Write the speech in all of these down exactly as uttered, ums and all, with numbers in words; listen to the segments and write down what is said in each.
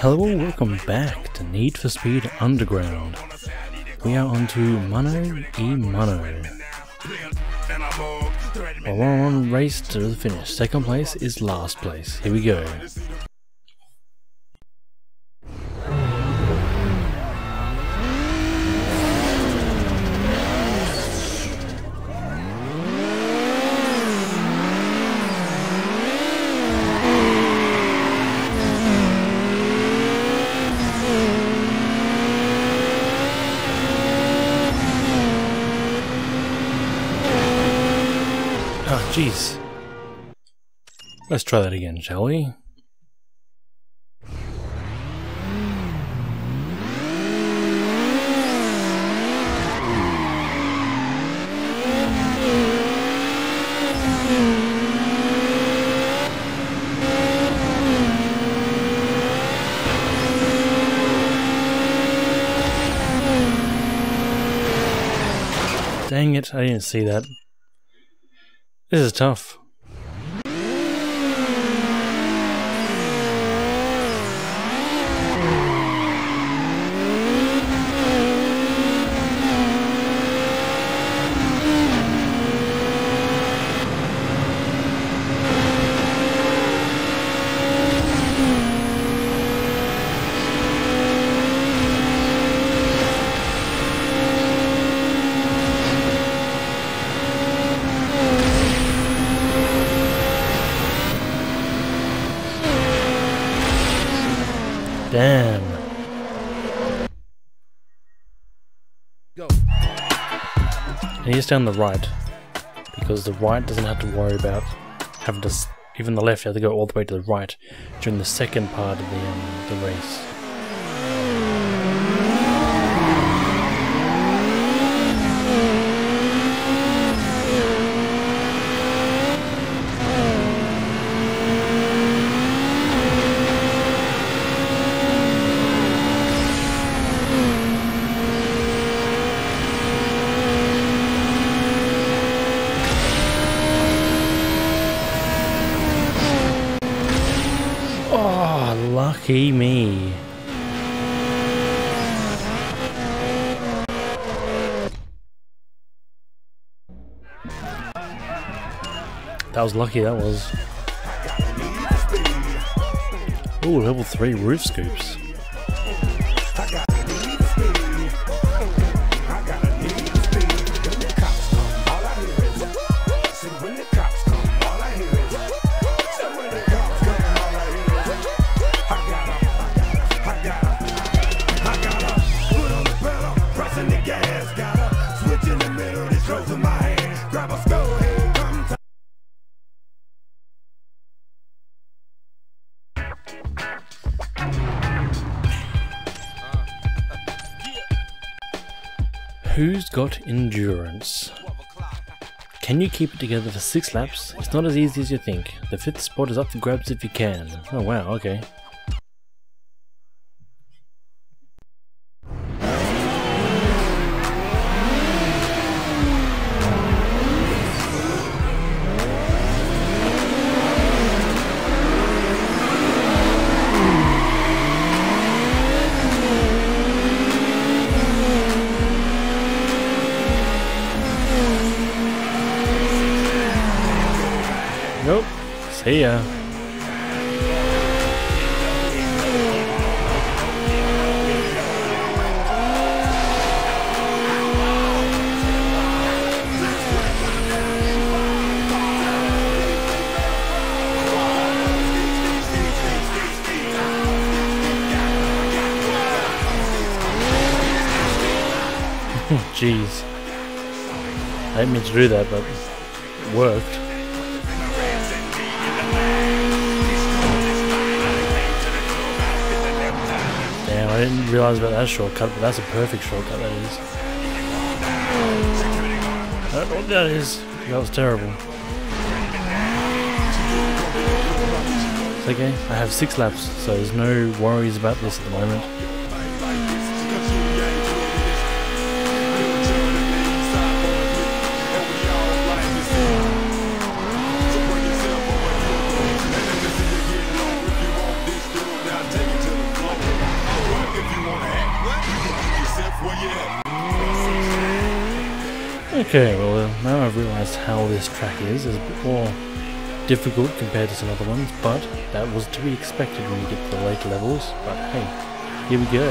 Hello, welcome back to Need for Speed Underground. We are on to Mono e Mono. A long race to the finish. Second place is last place. Here we go. Oh, jeez. Let's try that again, shall we? Dang it, I didn't see that. This is tough. Damn. Go. And he's down the right, because the right doesn't have to worry about having to, even the left, you have to go all the way to the right during the second part of the, um, the race. Lucky me. That was lucky, that was. Ooh, level three roof scoops. Who's got endurance? Can you keep it together for six laps? It's not as easy as you think. The fifth spot is up for grabs if you can. Oh wow, okay. Nope. See ya. Jeez. I didn't mean to do that, but it worked. Damn, I didn't realise about that shortcut, but that's a perfect shortcut, that is. I don't know what that is. That was terrible. It's okay, I have six laps, so there's no worries about this at the moment. Okay, well now I've realised how this track is. It's a bit more difficult compared to some other ones, but that was to be expected when you get to the late levels. But hey, here we go.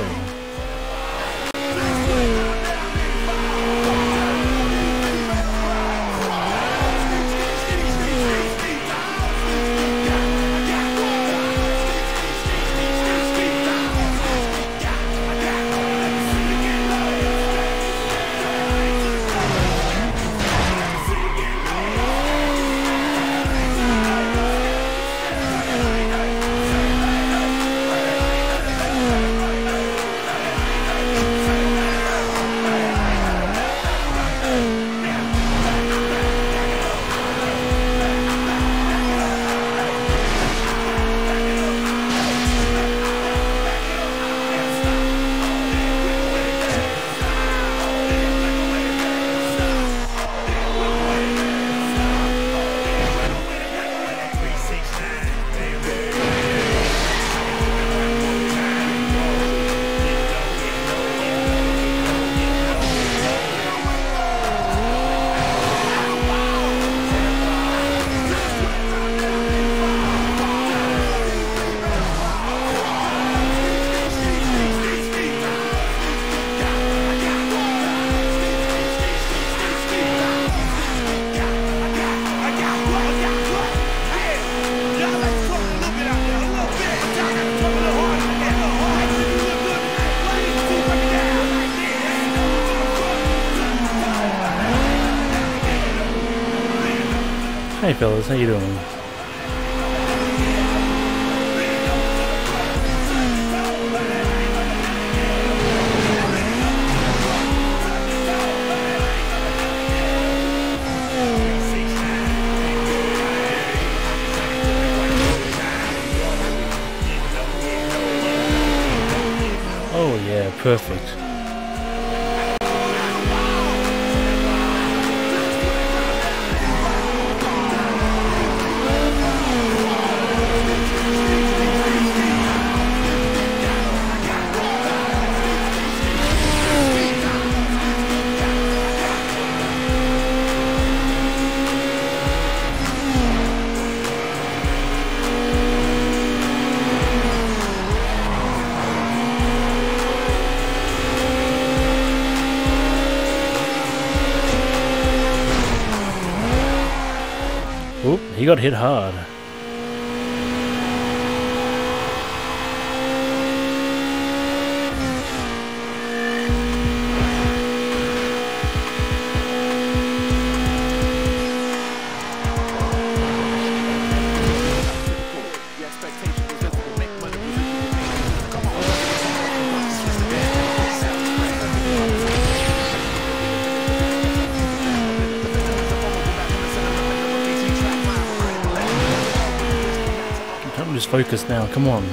Hey fellas, how you doing? Oh yeah, perfect. Oop, he got hit hard. Just focus now, come on.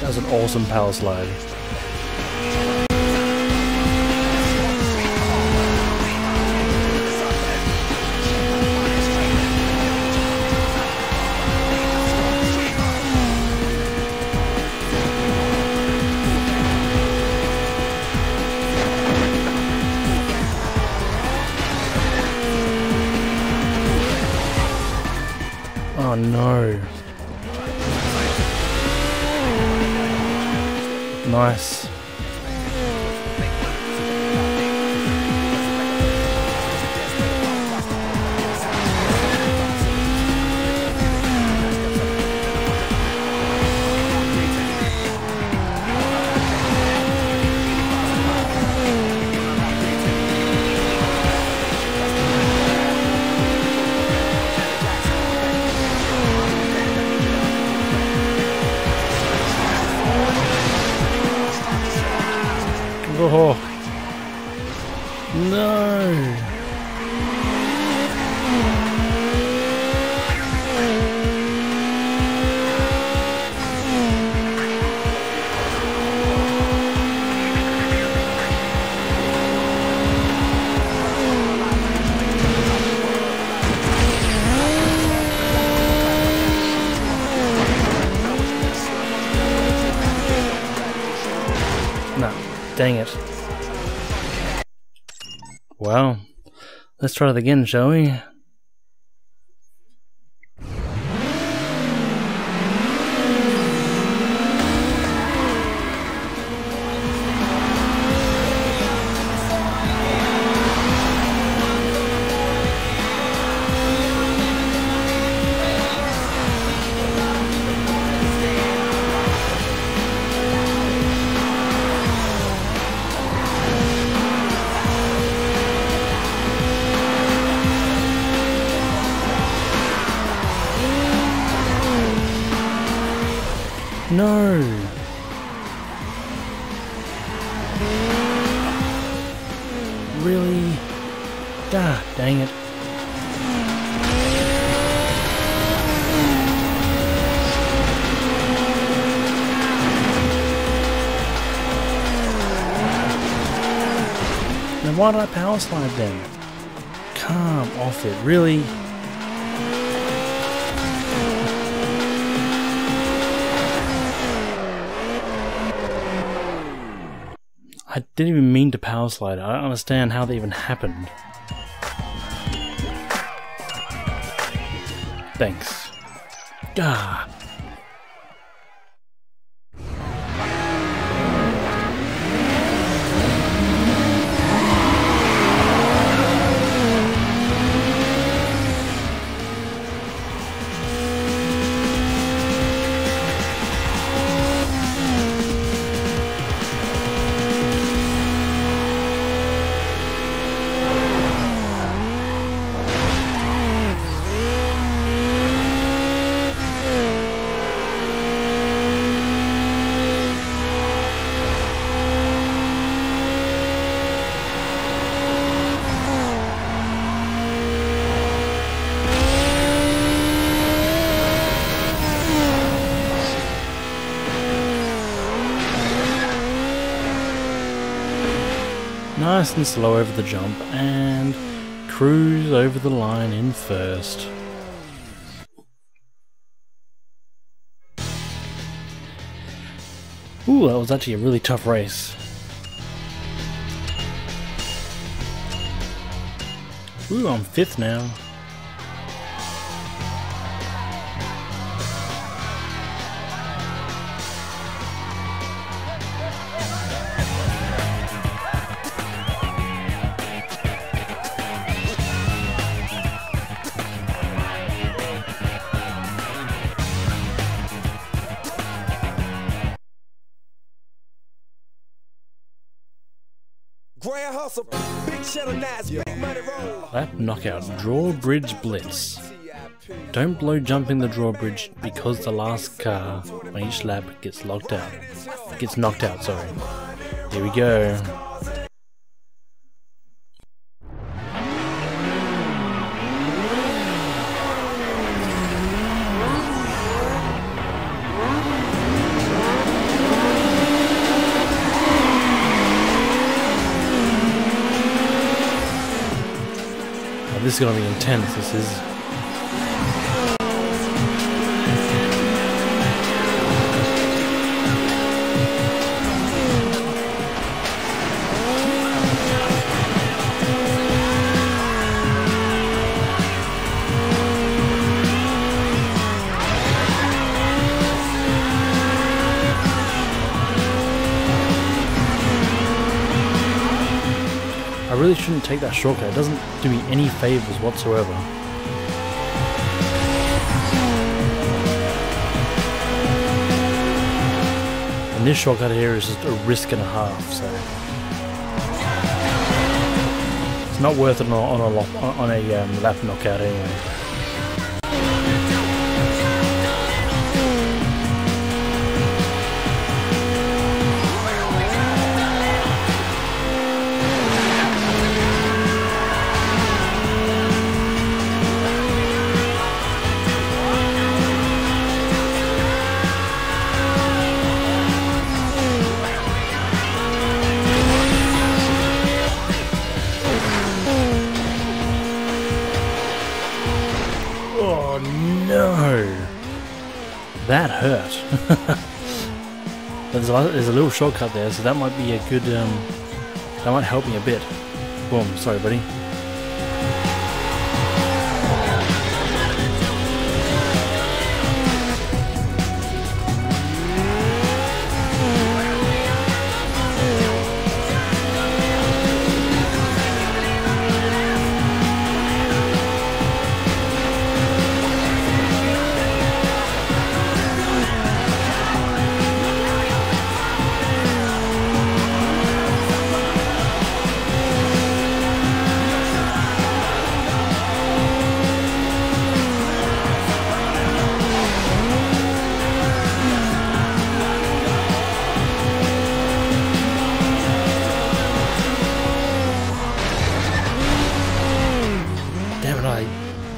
That was an awesome power slide. Oh no. Nice. Oh no! Well, let's try it again, shall we? No! Really? Ah, dang it. Then why did I power slide then? Come off it, really? I didn't even mean to power slide. I don't understand how that even happened. Thanks. Gah! Nice and slow over the jump, and cruise over the line in first. Ooh, that was actually a really tough race. Ooh, I'm fifth now. Lap knockout, drawbridge blitz. Don't blow jumping the drawbridge because the last car on each lap gets locked out. Gets knocked out, sorry. Here we go. This is going to be intense, this is... I really shouldn't take that shortcut, it doesn't do me any favours whatsoever. And this shortcut here is just a risk and a half, so... It's not worth it on a, on a, lock, on a um, lap knockout anyway. That hurt. There's a little shortcut there, so that might be a good, um, that might help me a bit. Boom. Sorry, buddy.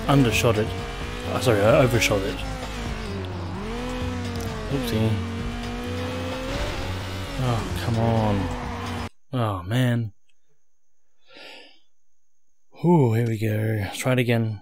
Undershot it. Oh, sorry, I overshot it. Oopsie. Oh, come on. Oh, man. Ooh, here we go. Let's try it again.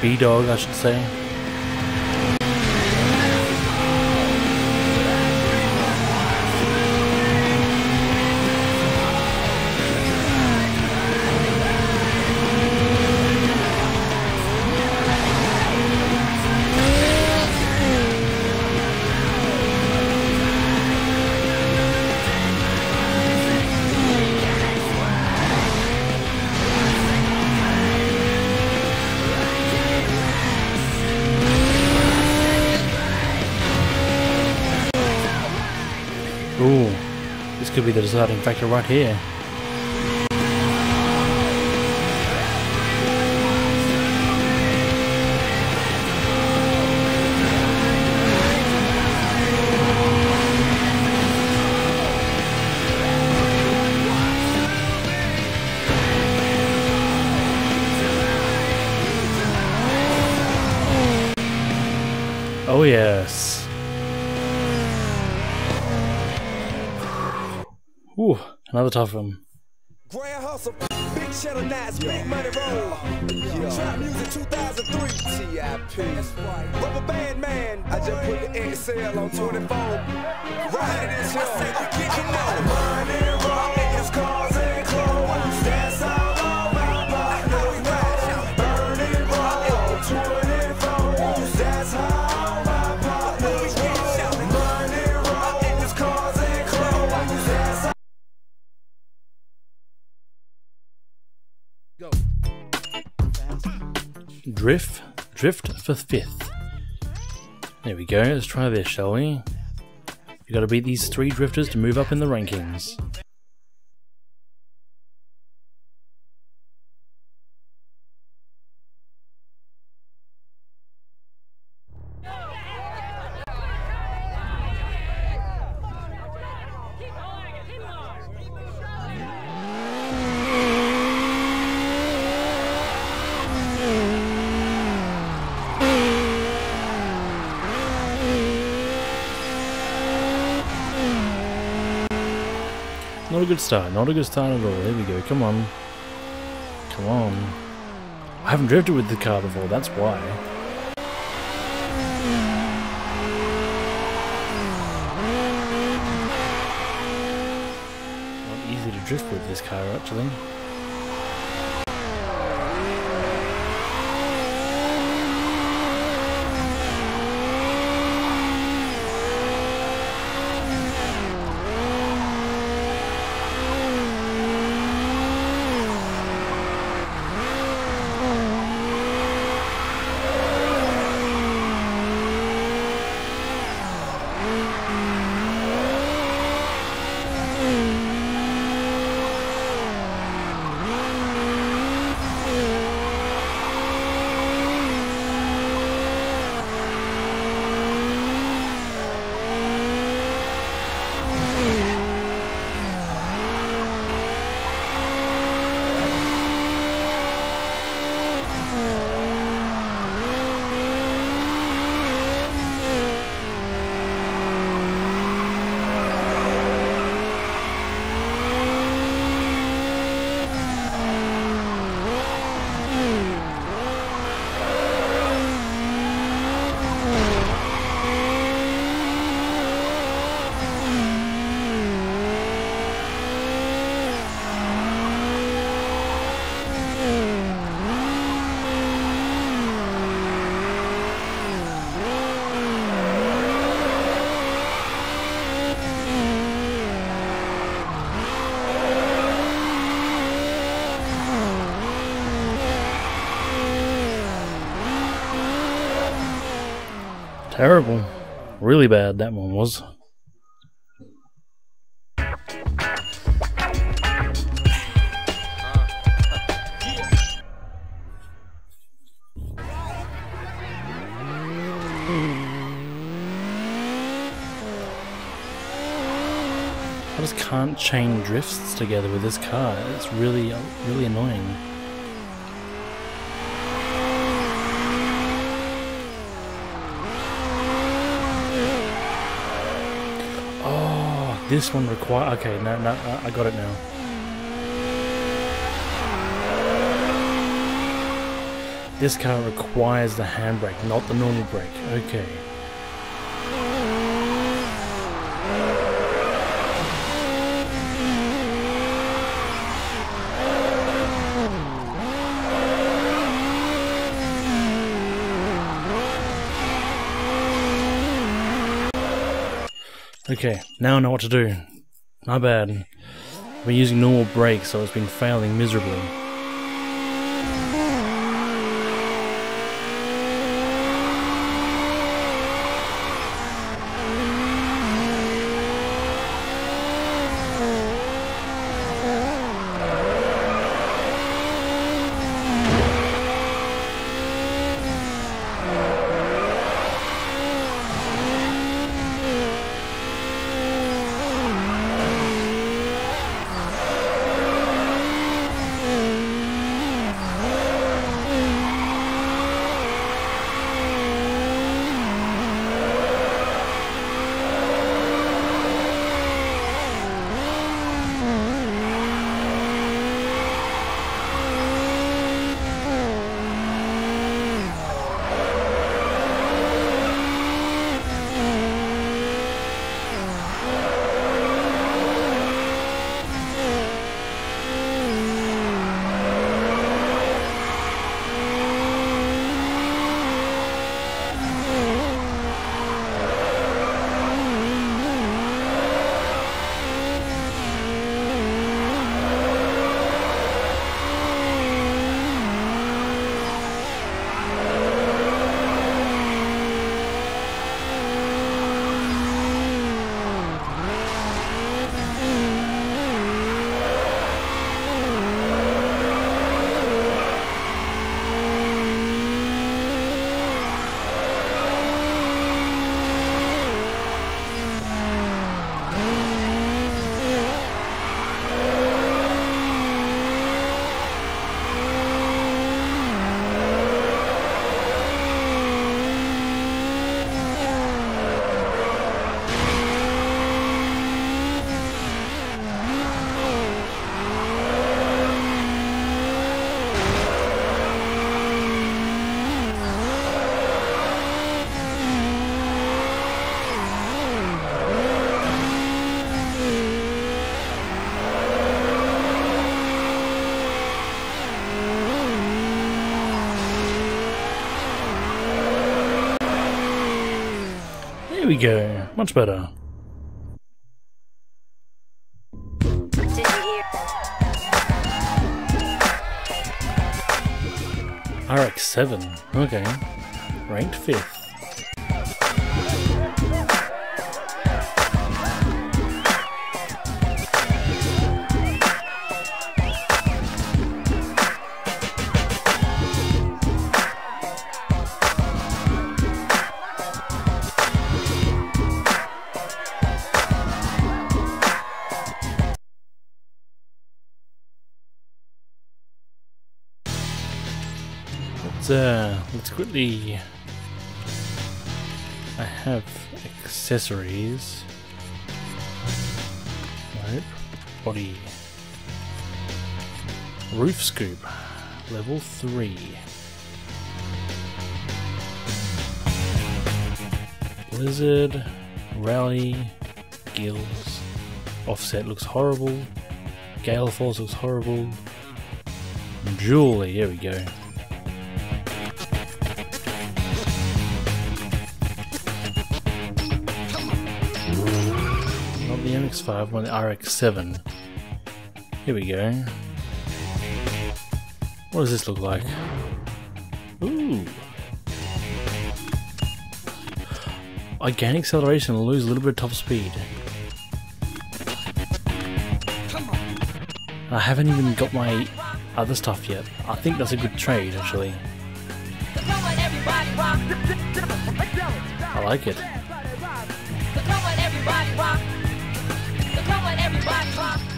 B-Dog, I should say. Ooh, this could be the deciding factor right here. Oh yes. Ooh, another tough one. Grand hustle, big cheddar nights, big money roll. Trap music two thousand three, T I P. Rubber band man, I just put the X L on twenty-four. Ride this hill, I said we get you know. Money roll, it's cars and clothes. That's all I'm about. I know we ride, burn it roll on twenty-four. That's how. Drift, drift for fifth. There we go, let's try this, shall we? You gotta beat these three drifters to move up in the rankings. Not a good start, not a good start at all. There we go, come on. Come on. I haven't drifted with the car before, that's why. Not easy to drift with this car, actually. Terrible. Really bad that one was. I just can't chain drifts together with this car. It's really, really annoying. Oh, this one requires... Okay, no, no, I got it now. This car requires the handbrake, not the normal brake. Okay. Okay, now I know what to do. My bad. I've been using normal brakes, so it's been failing miserably. We go, much better. R X seven, okay, ranked fifth. Uh, let's quickly... I have accessories. Nope. Body. Roof scoop. Level three. Blizzard. Rally. Gills. Offset looks horrible. Gale force looks horrible. Jewelry. Here we go. R X five on the R X seven. Here we go. What does this look like? Ooh. I gain acceleration and lose a little bit of top speed. I haven't even got my other stuff yet. I think that's a good trade, actually. I like it.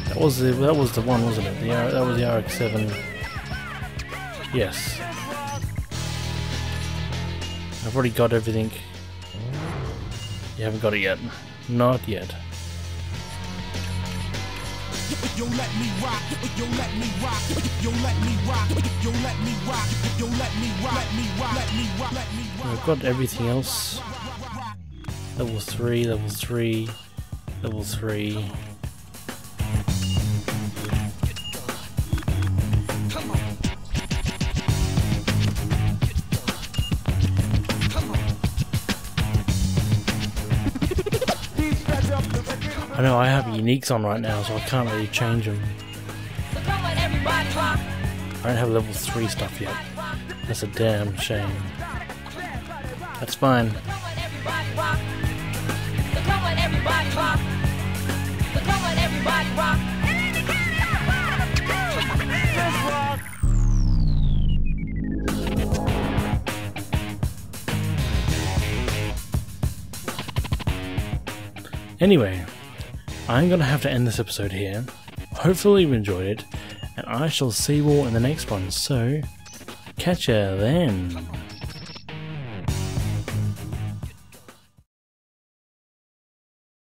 That was the that was the one, wasn't it? The that was the R X seven. Yes. I've already got everything. You haven't got it yet. Not yet. Yo, let me rock, yo, let me rock, yo, let me rock, yo, let me rock, yo, let me rock, let me rock, let me rock, let me rock. I've got everything else. Level three, level three, level three. I know I have uniques on right now, so I can't really change them. I don't have level three stuff yet. That's a damn shame. That's fine. Anyway, I'm going to have to end this episode here. Hopefully you enjoyed it, and I shall see you all in the next one, so catch ya then.